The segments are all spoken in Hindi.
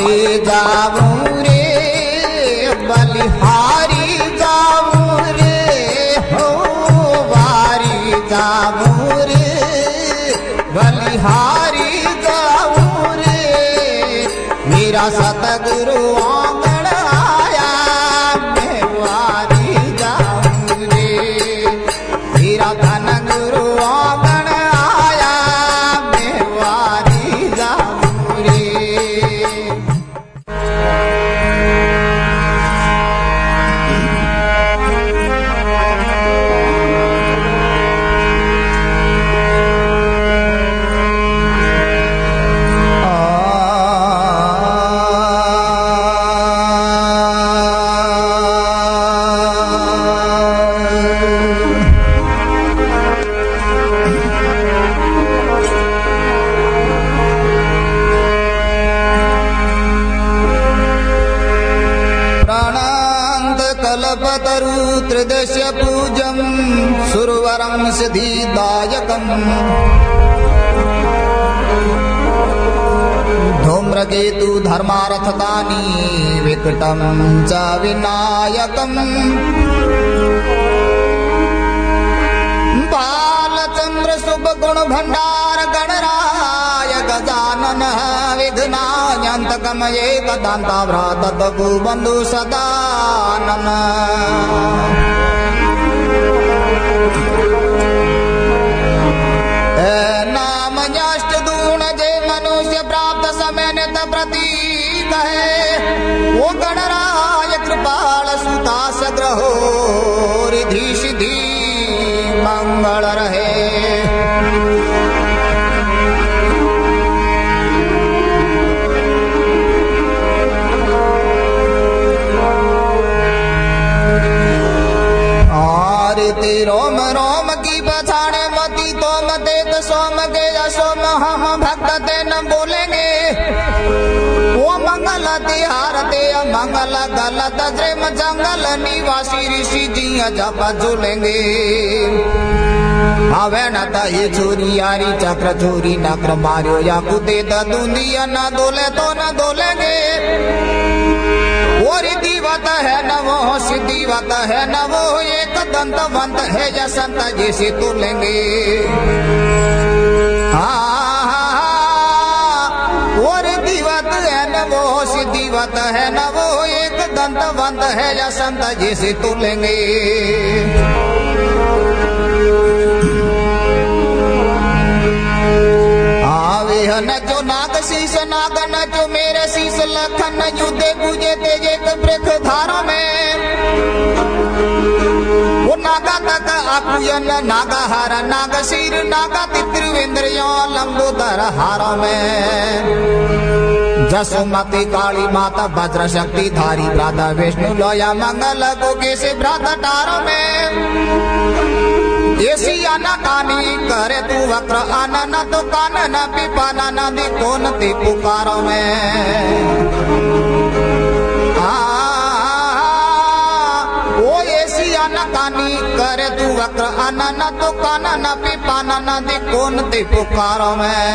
वारी जाहु बल हरि जाहु हो वारी जाहु बल हरि जाहु मारा सत गुरु आया मैं वारी जाहु मेरा धन गुरु आया मैं वारी जाहु त्रदश्य पूजं सुरवरं सिद्धिदायकं धूम्रकेतु धर्मारथदानि विकटं च विनायकं बालचन्द्र शुभगुणभण्डार गणराय गजानन विघ्नायान्तकं एकदन्ताभ्रातभुबन्धु सदा नाम अष्टगुण जे मनुष्य प्राप्त समय नित प्रतीक है वो गणराय कृपाल सुता सग्रहो रिधि सिद्धि मंगल रहे रोम रोम की पछाड़े मती तो मते तो सोम के सोम हम भक्त न बोलेंगे वो मंगल तिहारते मंगल गलत श्रेम जंगल निवासी ऋषि जी जप झूलेंगे हवे नही चोरी यारी चक्र चोरी नक्र मारियो या कुते दूंदिया न दोले तो न दोलेंगे रिधिवत है नवो सिद्धिवत है नवो एक दंतवंत है या संत जैसे तुलेंगे वो रिधिवत है नवो सिद्धिवत है नवो एक दंतवंत है या संत जैसे तुलेंगे नचो नाग शीश नाग नचो मेरे शीश लखन युद्धे पूजे तेजे प्रख धारो में वो नागा तक आकुयन नागा हार नाग शीर नागा तित्रिवेंद्रियों लंबोदर हारो में जसुमती काली माता वज्र शक्ति धारी भ्राता विष्णु लोया मंगल गोगे से भ्राता टारो में एशिया न कानी करे तू वक्र आना न तो कान न पिपाना न दे कौन ते पुकारो में ओ एशिया न कानी करे तू वक्र आना न तो कान न पिपाना न दे कौन ते पुकारो में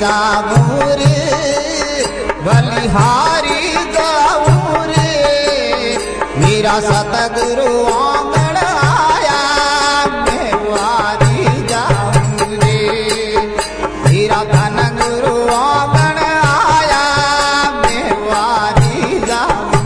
जाहु बल हरि जाहु मारा सत गुरु आया। मैं वारी जाहु मेरा धन गुरु आया। मैं वारी जाहु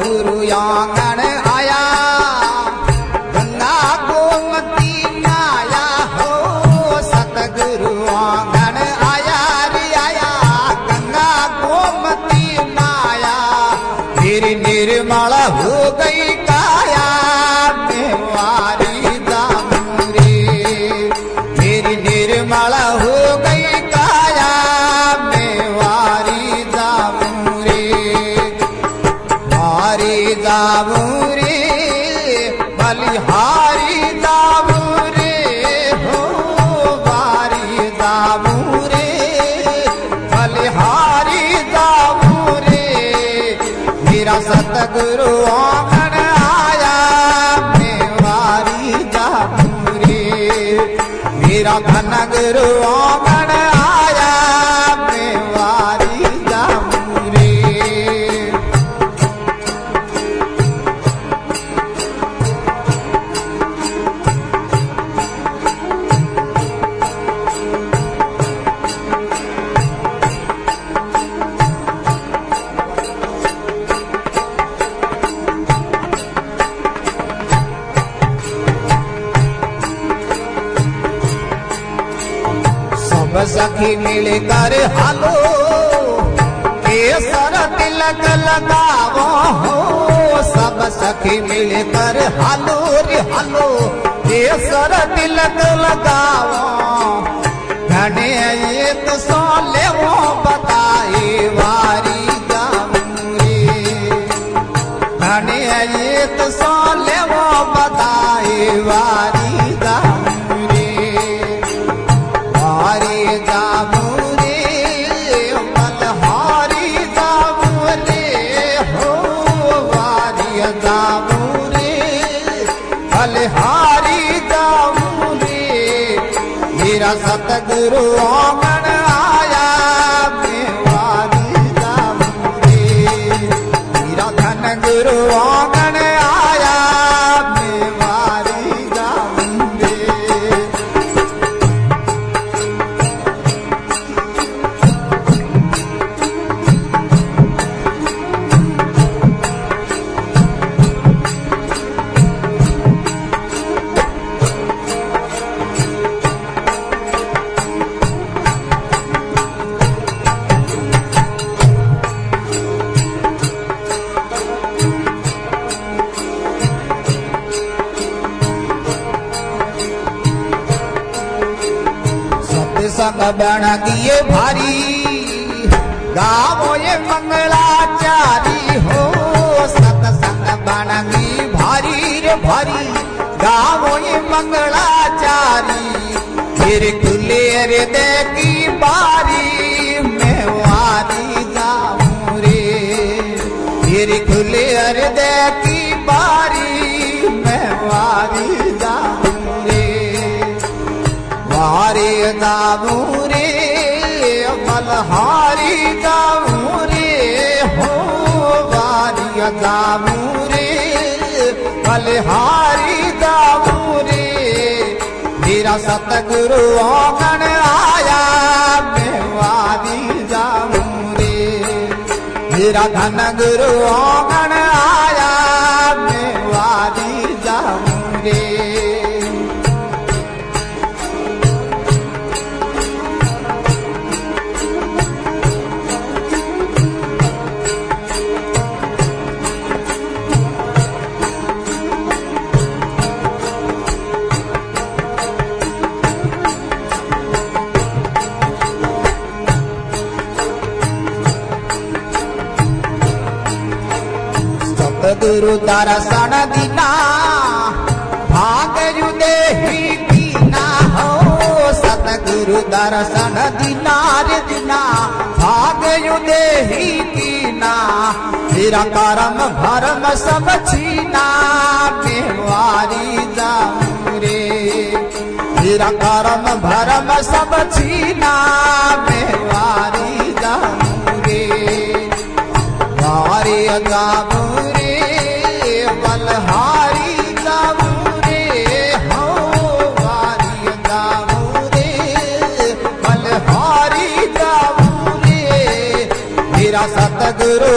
गुरु आंगन आया। गंगा गोमती नाया हो सतगुरु आंगन आया रे आया। गंगा गोमती नाया तेरी निर्मल हो गई काया। मैं वारी जाहु तेरी निर्मल हो गई काया। मैं वारी जाहु वारी जाहु बल हरि जाहु हो। वारी जाहु बल हरि जाहु मारा सत गुरु आया। मैं वारी जाहु मारा धन गुरु आया। मैं वारी सखी मिलकर हालो केसर तिलक लगावो हो। सब सखी मिलकर हालो रे हालो केसर तिलक लगावो। घने एक सौ लेवो बताए वारी जाहु घने एक सौ लेवो बताए वारी जाहु। वारी जाहु बल हरि जाहु हो। वारी जाहु बल हरि जाहु मारा सत गुरु आया। मैं वारी जाहु मारा धन गुरु आया। मैं वारी जाहु संग बण किए भारी गावो ये मंगलाचारी हो। सतसंग बण की भारी रे भारी गावो ये मंगलाचारी। फिर खुले हृदय की बारी। मैं वारी जाहु फिर खुले हृदय की बारी। मैं वारी जाहु वारी जाहु बल हरि जाहु हो। वारी जाहु बल हरि जाहु मारा सत गुरु आया। मैं वारी जाहु मारा धन गुरु आया। मैं वारी जाहु गुरु तारा साड़ा दीना भाग युदे ही दीना हो सतगुरु तारा साड़ा दीना रे दीना भाग युदे ही दीना तेरा करम भरम सब छीना मैं वारी जाहु रे तेरा करम भरम सब छीना मैं वारी जाहु रे वारी जाहु रे बल हरि जाहु रे हो वारी जाहु रे बल हरि जाहु रे तेरा सतगुरु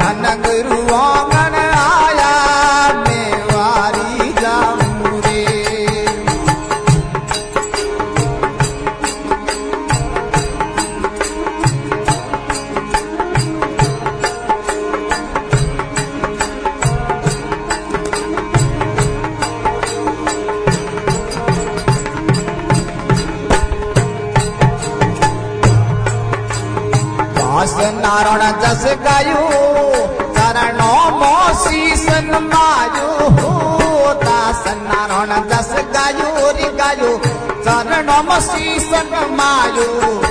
धन गुरु आंगन आया मैं वारी जाहु रे दास नारायण जस गायो नारायण जस गायो रे गायो चरण शीसन मायो